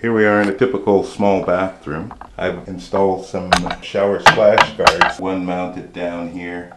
Here we are in a typical small bathroom. I've installed some shower splash guards, one mounted down here.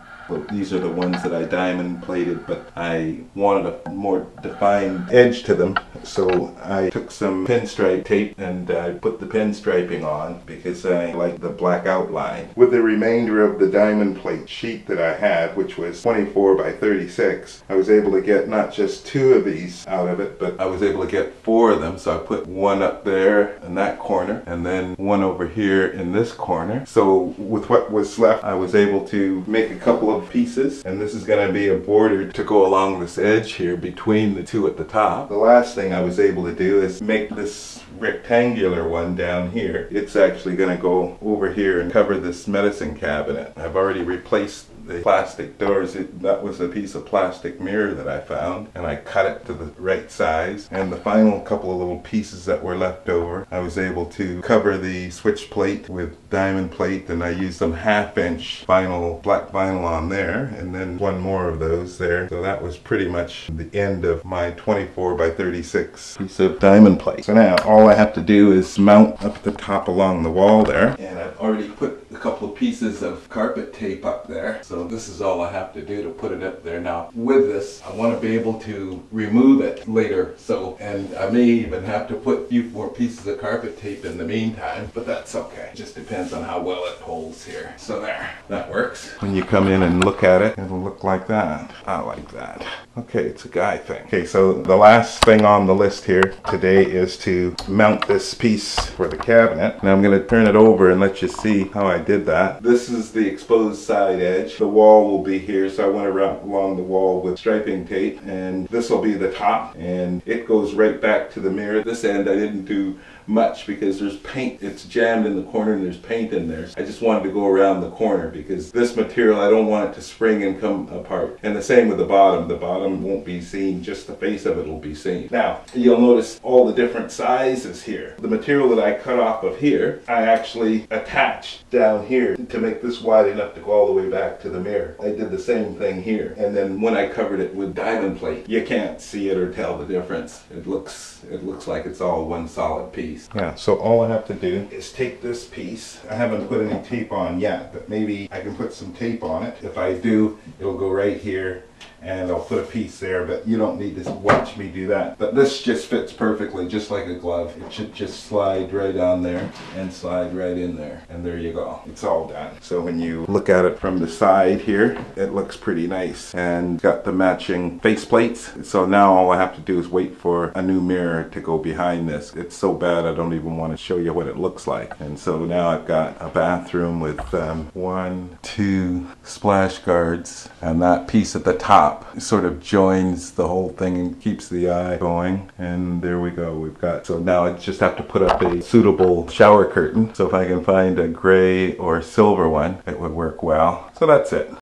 These are the ones that I diamond plated, but I wanted a more defined edge to them, so I took some pinstripe tape and I put the pinstriping on because I like the black outline. With the remainder of the diamond plate sheet that I had, which was 24 by 36, I was able to get not just two of these out of it, but I was able to get four of them, so I put one up there in that corner and then one over here in this corner. So with what was left, I was able to make a couple of pieces, and this is going to be a border to go along this edge here between the two at the top. The last thing I was able to do is make this rectangular one down here. It's actually going to go over here and cover this medicine cabinet. I've already replaced the plastic doors. That was a piece of plastic mirror that I found, and I cut it to the right size. And the final couple of little pieces that were left over, I was able to cover the switch plate with diamond plate, and I used some half-inch vinyl, black vinyl on there, and then one more of those there. So that was pretty much the end of my 24 by 36 piece of diamond plate. So now all I have to do is mount up the top along the wall there, and I've already put a couple of pieces of carpet tape up there. So this is all I have to do to put it up there. Now with this, I want to be able to remove it later, so, and I may even have to put a few more pieces of carpet tape in the meantime, but that's okay. It just depends on how well it holds here. So there, that works. When you come in and look at it, it'll look like that. I like that. Okay, it's a guy thing. Okay, so the last thing on the list here today is to mount this piece for the cabinet. Now I'm going to turn it over and let you see how I did that. This is the exposed side edge. The wall will be here, so I went around along the wall with striping tape, and this will be the top, and it goes right back to the mirror. This end I didn't do much because there's paint. It's jammed in the corner and there's paint in there. I just wanted to go around the corner because this material, I don't want it to spring and come apart. And the same with the bottom. The bottom won't be seen, just the face of it will be seen. Now, you'll notice all the different sizes here. The material that I cut off of here, I actually attached down here to make this wide enough to go all the way back to the mirror. I did the same thing here. And then when I covered it with diamond plate, you can't see it or tell the difference. It looks like it's all one solid piece. Yeah, so all I have to do is take this piece. I haven't put any tape on yet, but maybe I can put some tape on it. If I do, it'll go right here, and I'll put a piece there, but you don't need to watch me do that. But this just fits perfectly, just like a glove. It should just slide right on there and slide right in there, and there you go. It's all done. So when you look at it from the side here, it looks pretty nice, and got the matching face plates. So now all I have to do is wait for a new mirror to go behind this. It's so bad I don't even want to show you what it looks like. And so now I've got a bathroom with 1, 2 splash guards, and that piece at the top sort of joins the whole thing and keeps the eye going. And there we go, we've got. So now I just have to put up a suitable shower curtain. So if I can find a gray or silver one, it would work well. So that's it.